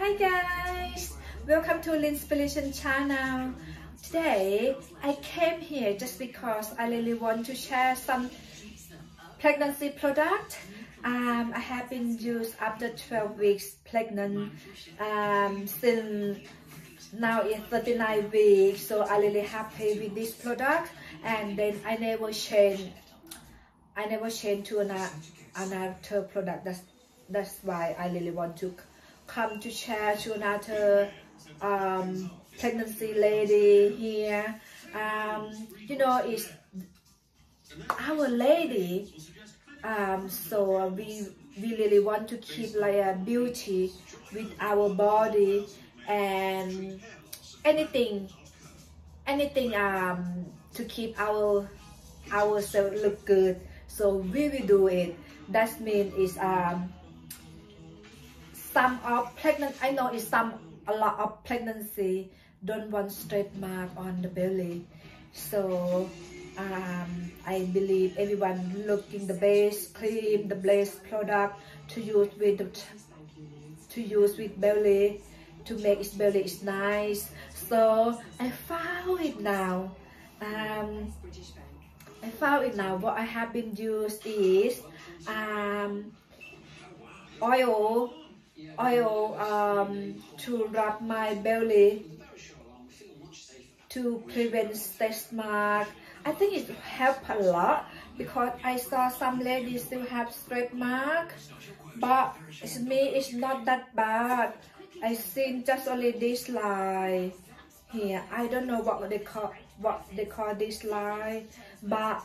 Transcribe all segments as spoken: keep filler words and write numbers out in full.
Hi guys, welcome to Rinspiration channel. Today I came here just because I really want to share some pregnancy product um, I have been used after twelve weeks pregnant, um, since now it's thirty-nine weeks, so I'm really happy with this product. And then I never change I never change to another, another product. That's, that's why I really want to come to share to another um, pregnancy lady here. Um, you know, it's our lady, um, so we, we really want to keep like a beauty with our body, and anything, anything um, to keep our ourselves look good. So we will do it. That means it's um, some of pregnant. I know it's some a lot of pregnancy don't want straight mark on the belly. So um, I believe everyone looking the best cream, the best product to use with the, to use with belly to make its belly is nice. So I found it now. Um, I found it now. What I have been used is um, oil, oil um, to rub my belly to prevent stretch mark. I think it helped a lot because I saw some ladies still have stretch mark, but it's me, it's not that bad. I seen just only this line here. I don't know what they call what they call this line, but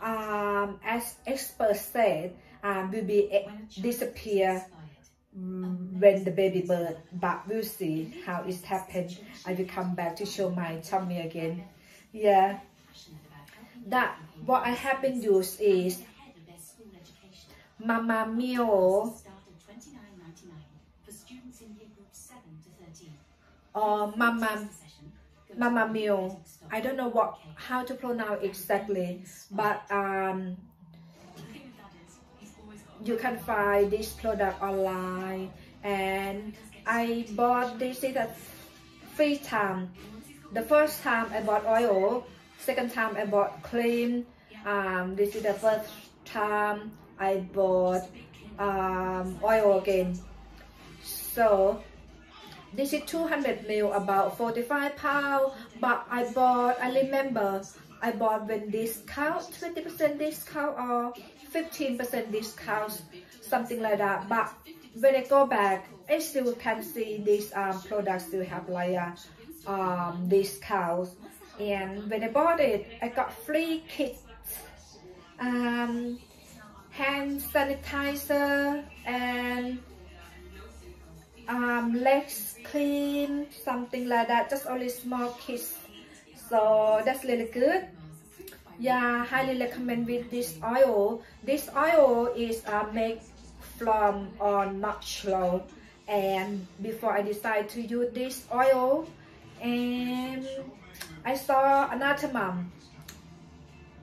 um, as experts said, uh, will be disappear when the baby birth. But we'll see how it happened. I will come back to show my tummy again. Yeah, that what I have been used is Mama Mio or Mama Mama Mio. I don't know what how to pronounce exactly, but um. You can find this product online, and I bought this is a free time. The first time I bought oil, second time I bought cream. Um, this is the first time I bought um, oil again. So this is two hundred mil, about forty-five pounds. But I bought, I remember I bought when discount, twenty percent discount or fifteen percent discount, something like that. But when I go back, I still can see these um, products still have like a um, discount. And when I bought it, I got free kits, um, hand sanitizer and um, legs cream, something like that, just only small kits. So that's really good. Yeah, highly recommend with this oil. This oil is uh, made from on much low. And before I decide to use this oil, and I saw another mom,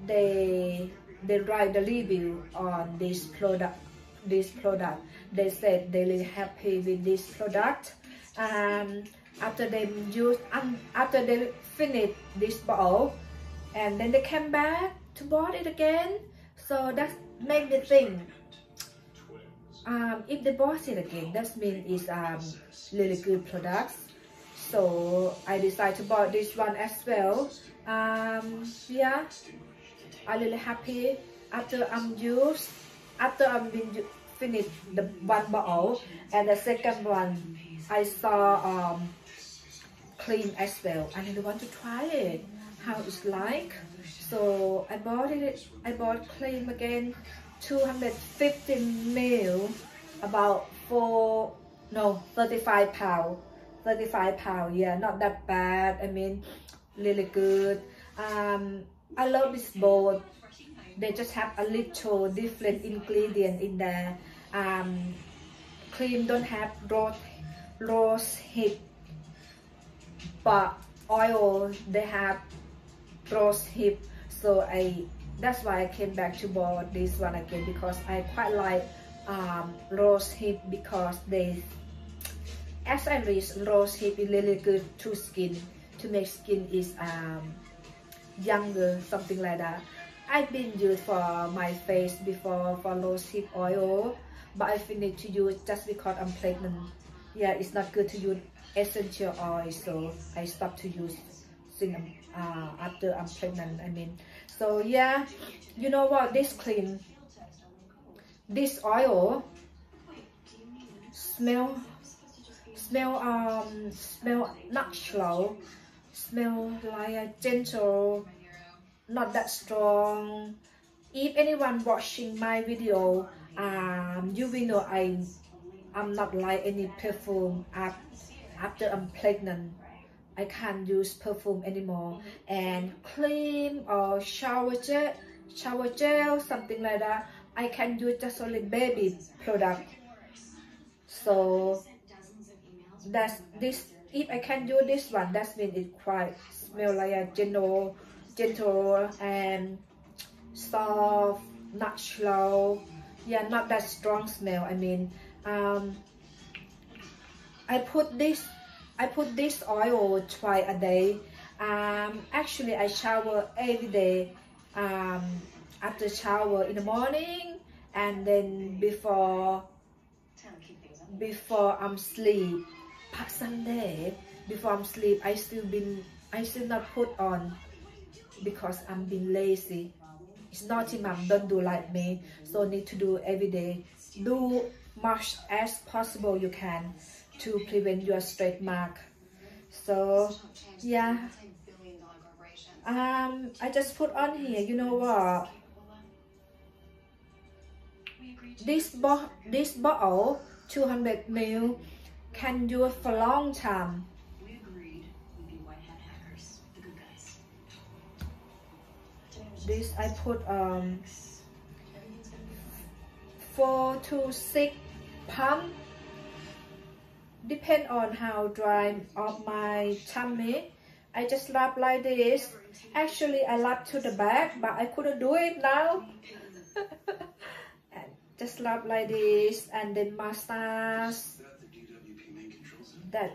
they they write the review on this product. This product, they said they really happy with this product. Um, after they use, um, after they finish this bottle, and then they came back to bought it again. So that make the thing. Um, if they bought it again, that means it's um really good products. So I decided to buy this one as well. Um, yeah, I'm really happy after I'm used. After I've been finished the one bottle and the second one, I saw um cream as well. I really want to try it, how it's like. So I bought it. I bought cream again, two hundred fifty mil, about four, no, thirty-five pound, thirty-five pound. Yeah, not that bad. I mean, really good. Um, I love this bowl. They just have a little different ingredient in there. Um, cream don't have rose, rose hip, but oil they have rose hip. So I that's why I came back to buy this one again, because I quite like um, rose hip because they As I rose hip is a little good to skin to make skin is um younger, something like that. I've been used for my face before for rose hip oil, but I finished to use just because I'm pregnant. Yeah, it's not good to use essential oil, so I stopped to use since I'm, uh, after I'm pregnant, I mean. So yeah, you know what, this cream, this oil smell smell um smell natural, smell like a gentle, not that strong. If anyone watching my video, um you will know I I'm not like any perfume after I'm pregnant. I can't use perfume anymore, and cream or shower gel, shower gel, something like that. I can use just only baby product. So that's this. If I can do this one, that means it quite smell like a gentle, gentle and soft, natural. Yeah, not that strong smell. I mean, um, I put this. I put this oil twice a day. Um, actually, I shower every day. Um, after shower in the morning, and then before before I'm sleep. But someday before I'm sleep, I still been I still not put on because I'm been lazy. It's naughty mom, don't do like me. So need to do every day. Do much as possible you can to prevent your stretch mark. So yeah, um I just put on here. You know what, this bo this bottle two hundred milliliters can do it for a long time. We agreed we'd be white hat hackers, the good guys. This I put um four to six pump, depend on how dry of my tummy. I just lap like this. Actually, I lap to the back, but I couldn't do it now. And just lap like this, and then massage. That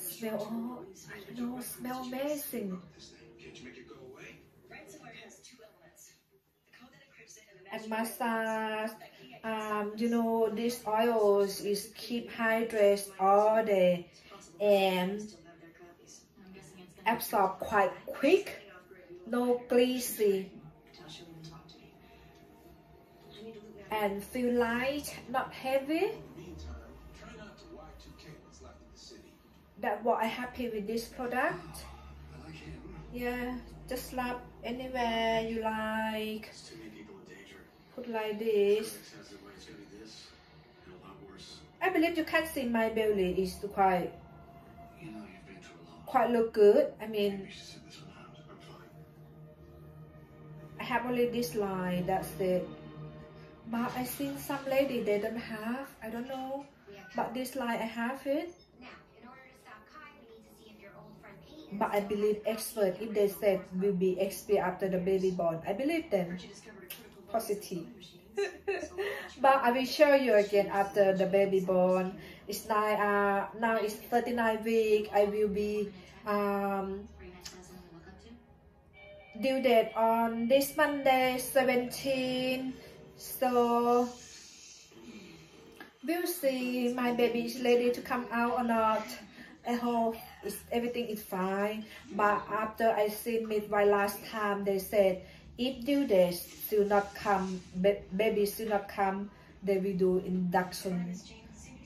smell, oh, I don't know, smell amazing. And massage. Um, you know, these oils is keep hydrated all day and absorb quite quick, no greasy, and feel light, not heavy. That's what I happy with this product. Yeah, just slap anywhere you like. Put like this. I believe you can see my belly is quite, quite look good. I mean, I have only this line, that's it. But I seen some lady they don't have. I don't know, but this line I have it. But I believe expert if they said will be expert after the baby born. I believe them. Positive. But I will show you again after the baby born. It's nine, uh, now it's thirty-nine weeks. I will be um, due date on this Monday, seventeenth. So we'll see my baby is ready to come out or not. I hope it's, everything is fine. But after I seen midwife last time, they said if due dates still not come, baby still not come, they will do induction.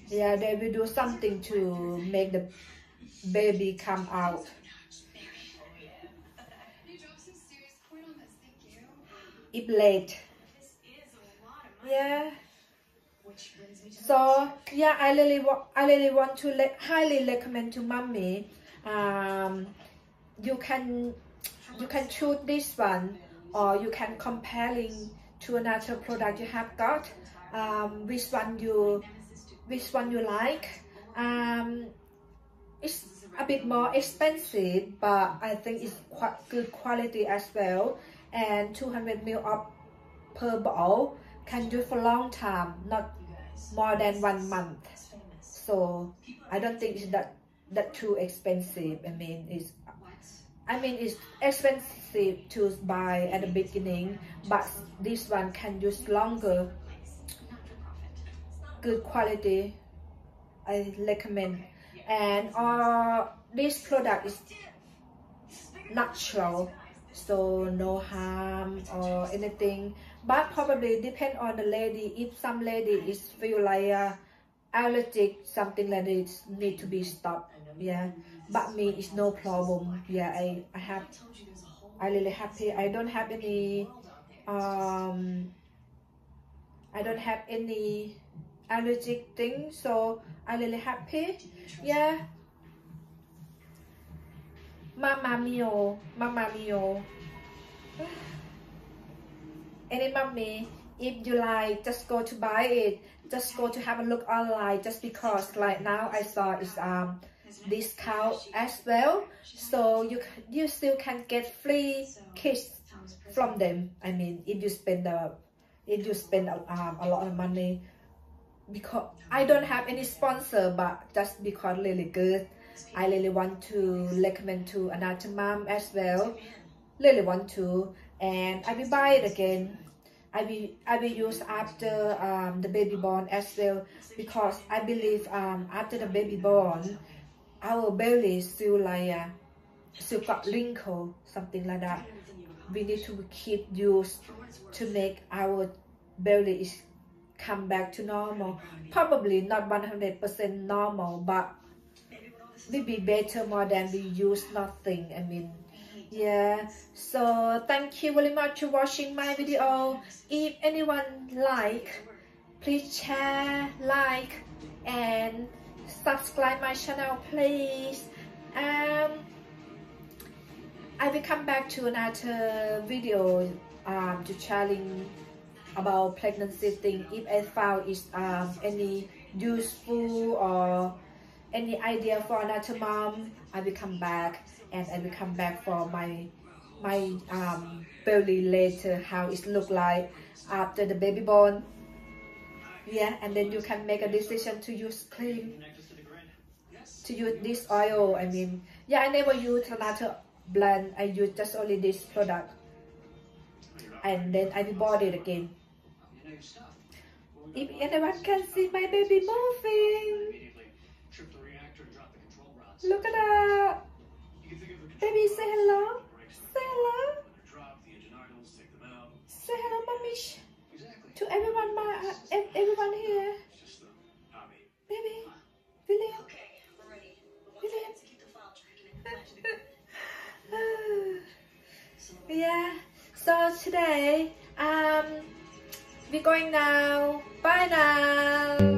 Yeah, they will do something to make the baby come out. If late. Yeah. So yeah, I really, wa I really want to le highly recommend to mommy. Um, you can, you can choose this one. Or you can comparing to another product you have got, um, which one you, which one you like. Um, it's a bit more expensive, but I think it's quite good quality as well. And two hundred milliliters per bottle can do it for a long time, not more than one month. So I don't think it's that that too expensive. I mean, it's I mean it's expensive to buy at the beginning, but this one can use longer. Good quality, I recommend. And uh, this product is natural, so no harm or anything, but probably depend on the lady. If some lady is feel like uh, allergic, something like this need to be stopped. Yeah, but me it's no problem. Yeah, I, I have I really happy. I don't have any um I don't have any allergic thing, so I'm really happy. Yeah, Mama Mio, Mama Mio. Any mommy, if you like, just go to buy it. Just go to have a look online. Just because right now I saw it's um discount as well, so you you still can get free kits from them. I mean, if you spend the if you spend a, um, a lot of money. Because I don't have any sponsor, but just because really good, I really want to recommend to another mom as well. Really want to, and I will buy it again. I will I will use after um the baby born as well, because I believe um after the baby born, our belly still like uh, still got wrinkle, something like that. We need to keep use to make our belly is come back to normal. Probably not one hundred percent normal, but will be better more than we use nothing. I mean, yeah. So thank you very much for watching my video. If anyone like, please share, like, and subscribe my channel, please. Um, I will come back to another video um, to challenge about pregnancy thing. If I found is um any useful or any idea for another mom, I will come back and I will come back for my my um belly later, how it look like after the baby born. Yeah, and then you can make a decision to use cream, to use this oil. I mean, yeah, I never use another blend. I use just only this product, and then I will bought it again. If anyone can see my baby moving, look at that. Baby, say hello. Say hello. Say hello, mommy, to everyone. My uh, everyone here. Baby, William. William. Yeah. So today, um, we're going now. Bye now.